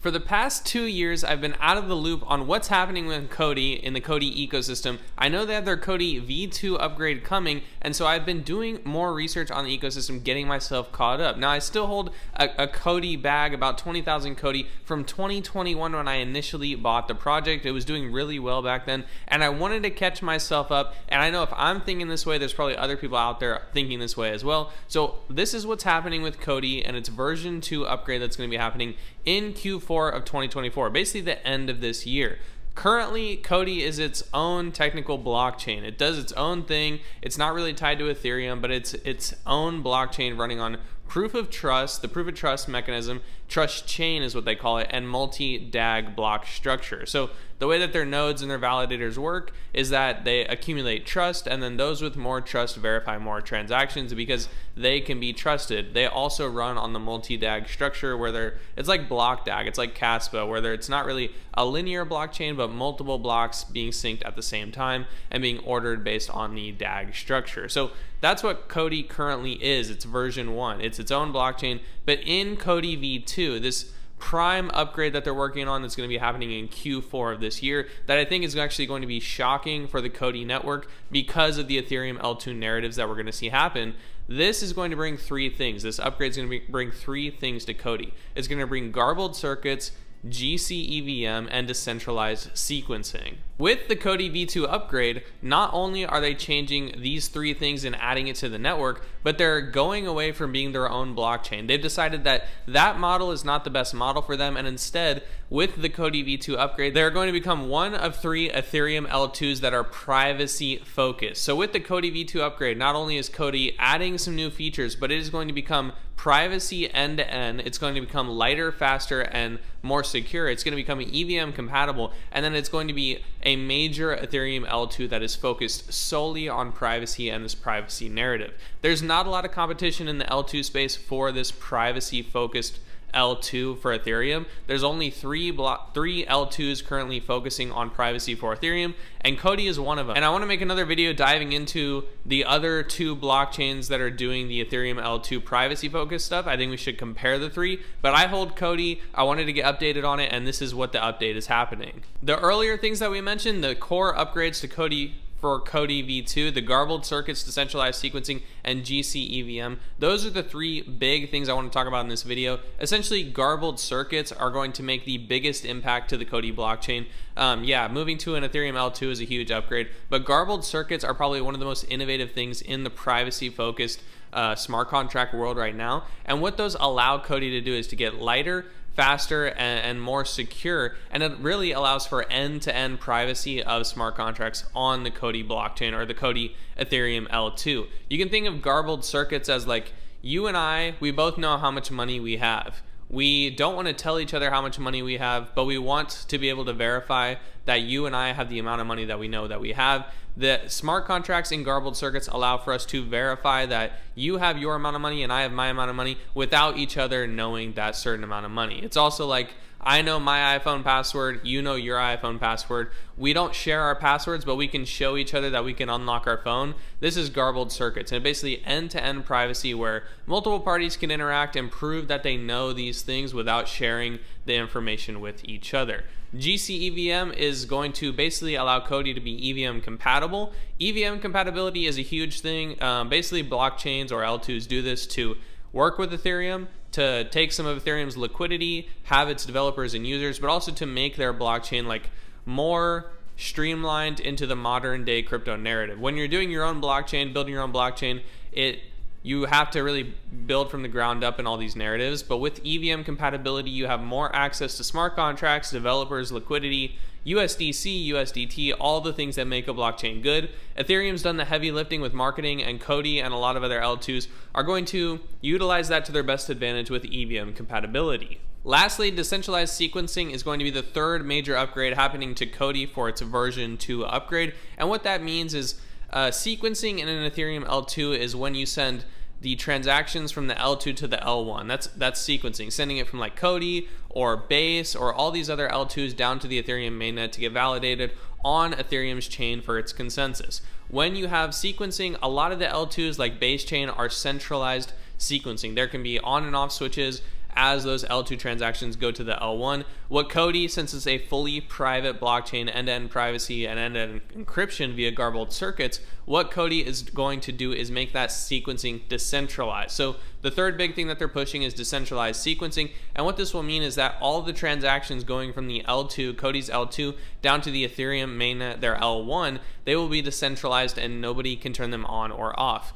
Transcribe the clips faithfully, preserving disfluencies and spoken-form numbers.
For the past two years, I've been out of the loop on what's happening with COTI in the COTI ecosystem. I know they have their COTI V two upgrade coming, and so I've been doing more research on the ecosystem, getting myself caught up. Now, I still hold a, a COTI bag, about twenty thousand COTI, from twenty twenty-one when I initially bought the project. It was doing really well back then, and I wanted to catch myself up, and I know if I'm thinking this way, there's probably other people out there thinking this way as well. So this is what's happening with COTI and its version two upgrade that's going to be happening in Q four of twenty twenty-four, basically the end of this year. Currently, COTI is its own technical blockchain. It does its own thing. It's not really tied to Ethereum, but it's its own blockchain running on proof of trust, the proof of trust mechanism, trust chain is what they call it, and multi-D A G block structure. So the way that their nodes and their validators work is that they accumulate trust, and then those with more trust verify more transactions because they can be trusted. They also run on the multi-D A G structure where they're, it's like block D A G, it's like Kaspa, where it's not really a linear blockchain, but multiple blocks being synced at the same time and being ordered based on the D A G structure. So that's what COTI currently is. It's version one. It's its own blockchain, but in COTI V two, this prime upgrade that they're working on that's going to be happening in Q four of this year, that I think is actually going to be shocking for the COTI network because of the Ethereum L two narratives that we're going to see happen. This is going to bring three things. This upgrade is going to bring three things to COTI. It's going to bring garbled circuits, G C E V M, and decentralized sequencing. With the COTI V two upgrade, not only are they changing these three things and adding it to the network, but they're going away from being their own blockchain. They've decided that that model is not the best model for them, and instead, with the COTI V two upgrade, they're going to become one of three Ethereum L twos that are privacy focused. So with the COTI V two upgrade, not only is COTI adding some new features, but it is going to become privacy end-to-end. It's going to become lighter, faster, and more secure. It's going to become E V M compatible, and then it's going to be a major Ethereum L two that is focused solely on privacy and this privacy narrative. There's not a lot of competition in the L two space for this privacy-focused L two for Ethereum. There's only three block three L twos currently focusing on privacy for Ethereum, and COTI is one of them. And I want to make another video diving into the other two blockchains that are doing the Ethereum L two privacy focused stuff. I think we should compare the three, but I hold COTI. I wanted to get updated on it, and this is what the update is happening. The earlier things that we mentioned, the core upgrades to COTI for COTI V two, the garbled circuits, decentralized sequencing, and G C E V M. Those are the three big things I want to talk about in this video. Essentially, garbled circuits are going to make the biggest impact to the COTI blockchain. Um, yeah, moving to an Ethereum L two is a huge upgrade, but garbled circuits are probably one of the most innovative things in the privacy-focused uh, smart contract world right now. And what those allow COTI to do is to get lighter, faster, and, and more secure, and it really allows for end-to-end privacy of smart contracts on the COTI blockchain or the COTI Ethereum L two. You can think of garbled circuits as like you and I, we both know how much money we have. We don't want to tell each other how much money we have, but we want to be able to verify that you and I have the amount of money that we know that we have. The smart contracts in garbled circuits allow for us to verify that you have your amount of money and I have my amount of money without each other knowing that certain amount of money. It's also like I know my iPhone password, you know your iPhone password. We don't share our passwords, but we can show each other that we can unlock our phone. This is garbled circuits, and basically end-to-end privacy where multiple parties can interact and prove that they know these things without sharing the information with each other. G C E V M is going to basically allow COTI to be E V M compatible. E V M compatibility is a huge thing. Um, basically, blockchains or L twos do this to work with Ethereum, to take some of Ethereum's liquidity, have its developers and users, but also to make their blockchain like more streamlined into the modern day crypto narrative. When you're doing your own blockchain, building your own blockchain, it you have to really build from the ground up in all these narratives. But with E V M compatibility, you have more access to smart contracts, developers, liquidity, U S D C, U S D T, all the things that make a blockchain good. Ethereum's done the heavy lifting with marketing, and COTI and a lot of other L twos are going to utilize that to their best advantage with E V M compatibility. Lastly, decentralized sequencing is going to be the third major upgrade happening to COTI for its version two upgrade. And what that means is uh, sequencing in an Ethereum L two is when you send the transactions from the L two to the L one. That's that's sequencing, sending it from like COTI or Base or all these other L twos down to the Ethereum mainnet to get validated on Ethereum's chain for its consensus. When you have sequencing, a lot of the L twos like Base chain are centralized sequencing. There can be on and off switches, as those L two transactions go to the L one. What COTI, since it's a fully private blockchain, end-to-end privacy and end-to-end encryption via garbled circuits, what COTI is going to do is make that sequencing decentralized. So the third big thing that they're pushing is decentralized sequencing. And what this will mean is that all the transactions going from the L two, COTI's L two, down to the Ethereum mainnet, their L one, they will be decentralized and nobody can turn them on or off.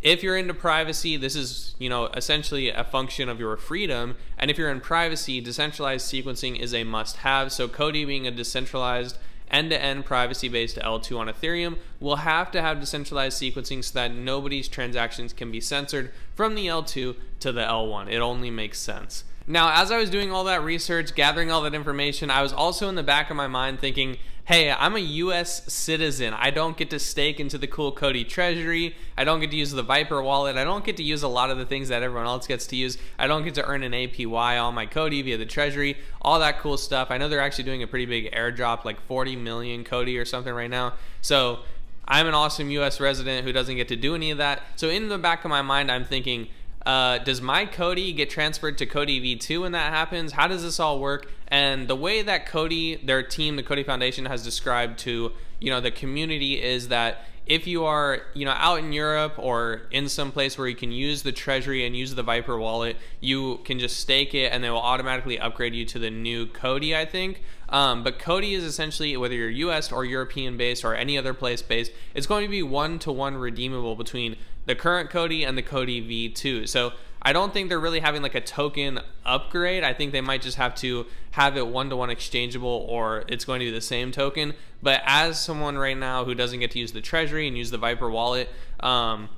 If you're into privacy, this is, you know, essentially a function of your freedom. And if you're in privacy, decentralized sequencing is a must-have. So COTI, being a decentralized end-to-end privacy-based L two on Ethereum, will have to have decentralized sequencing so that nobody's transactions can be censored from the L two to the L one. It only makes sense. Now, as I was doing all that research, gathering all that information, I was also in the back of my mind thinking, hey, I'm a U S citizen. I don't get to stake into the cool COTI treasury. I don't get to use the Viper wallet. I don't get to use a lot of the things that everyone else gets to use. I don't get to earn an A P Y on my COTI via the treasury, all that cool stuff. I know they're actually doing a pretty big airdrop, like forty million COTI or something right now. So I'm an awesome U S resident who doesn't get to do any of that. So in the back of my mind, I'm thinking, Uh, does my COTI get transferred to COTI V two when that happens? How does this all work? And the way that COTI, their team, the COTI Foundation, has described to, you know, the community is that if you are, you know, out in Europe or in some place where you can use the treasury and use the Viper wallet, you can just stake it and they will automatically upgrade you to the new COTI, I think. Um, but COTI is essentially, whether you're U S or European based or any other place based, it's going to be one-to-one redeemable between the current COTI and the COTI V two. So I don't think they're really having like a token upgrade. I think they might just have to have it one-to-one exchangeable, or it's going to be the same token. But as someone right now who doesn't get to use the treasury and use the Viper wallet, um,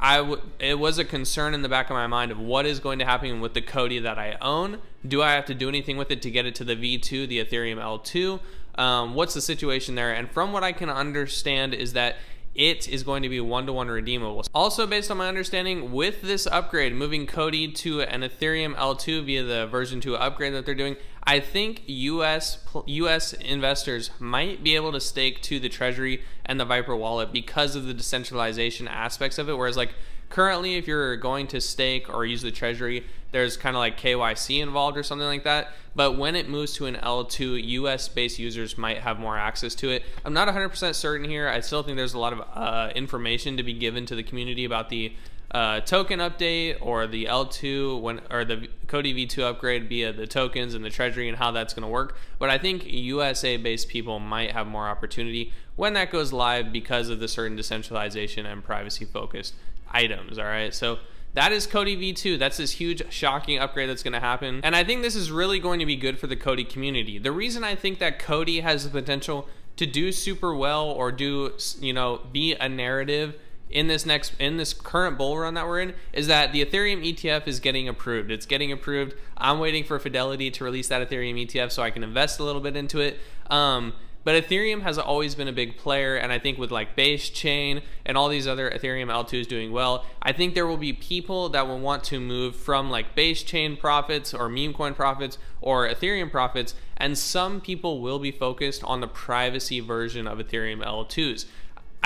I w it was a concern in the back of my mind of what is going to happen with the COTI that I own. Do I have to do anything with it to get it to the V two, the Ethereum L two? Um, what's the situation there? And from what I can understand is that it is going to be one-to-one redeemable. Also, based on my understanding, with this upgrade, moving COTI to an Ethereum L two via the version two upgrade that they're doing, I think U S U S investors might be able to stake to the treasury and the Viper wallet because of the decentralization aspects of it. Whereas like currently, if you're going to stake or use the treasury, there's kind of like K Y C involved or something like that. But when it moves to an L two, U S-based users might have more access to it. I'm not one hundred percent certain here. I still think there's a lot of uh, information to be given to the community about the uh, token update or the L two when or the COTI V two upgrade via the tokens and the treasury and how that's going to work. But I think U S A-based people might have more opportunity when that goes live because of the certain decentralization and privacy-focused items. All right, so that is COTI V two. That's this huge shocking upgrade that's going to happen, and I think this is really going to be good for the COTI community. The reason I think that COTI has the potential to do super well or do, you know, be a narrative in this next in this current bull run that we're in is that the Ethereum E T F is getting approved. It's getting approved. I'm waiting for Fidelity to release that Ethereum E T F so I can invest a little bit into it. Um, But Ethereum has always been a big player, and I think with like Base Chain and all these other Ethereum L twos doing well, I think there will be people that will want to move from like Base Chain profits or meme coin profits or Ethereum profits, and some people will be focused on the privacy version of Ethereum L twos.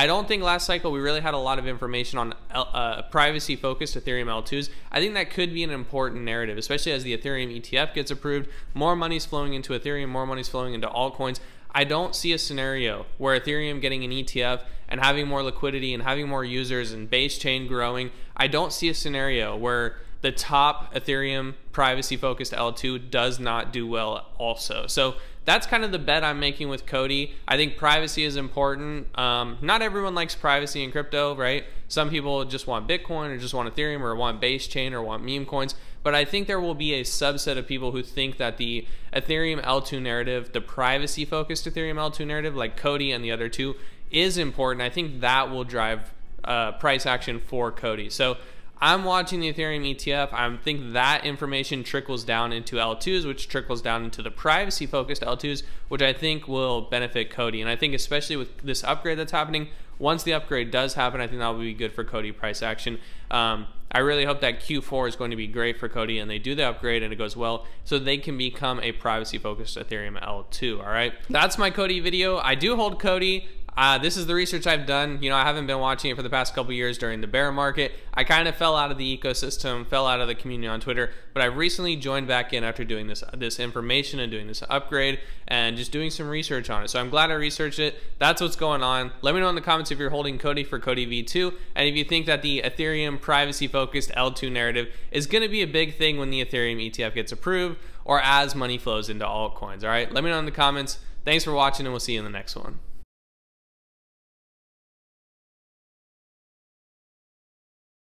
I don't think last cycle we really had a lot of information on uh, privacy-focused Ethereum L twos. I think that could be an important narrative, especially as the Ethereum E T F gets approved. More money's flowing into Ethereum, more money's flowing into altcoins. I don't see a scenario where Ethereum getting an E T F and having more liquidity and having more users and Base Chain growing, I don't see a scenario where the top Ethereum privacy-focused L two does not do well also. So that's kind of the bet I'm making with COTI. I think privacy is important. Um, not everyone likes privacy in crypto, right? Some people just want Bitcoin or just want Ethereum or want Base Chain or want meme coins. But I think there will be a subset of people who think that the Ethereum L two narrative, the privacy-focused Ethereum L two narrative, like COTI and the other two, is important. I think that will drive uh, price action for COTI. So I'm watching the Ethereum E T F. I think that information trickles down into L twos, which trickles down into the privacy-focused L twos, which I think will benefit COTI. And I think especially with this upgrade that's happening, once the upgrade does happen, I think that will be good for COTI price action. Um, I really hope that Q four is going to be great for COTI and they do the upgrade and it goes well so they can become a privacy-focused Ethereum L two, all right? That's my COTI video. I do hold COTI. Uh, this is the research I've done. You know, I haven't been watching it for the past couple years during the bear market. I kind of fell out of the ecosystem, fell out of the community on Twitter, but I recently joined back in after doing this this information and doing this upgrade and just doing some research on it. So I'm glad I researched it. That's what's going on. Let me know in the comments if you're holding COTI for COTI V two, and if you think that the Ethereum privacy-focused L two narrative is going to be a big thing when the Ethereum E T F gets approved or as money flows into altcoins. All right, let me know in the comments. Thanks for watching, and we'll see you in the next one.